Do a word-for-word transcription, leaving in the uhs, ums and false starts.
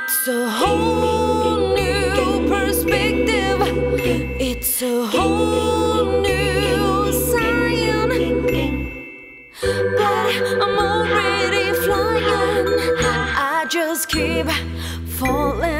It's a whole new perspective. It's a whole new sign. But I'm already flying. I just keep falling.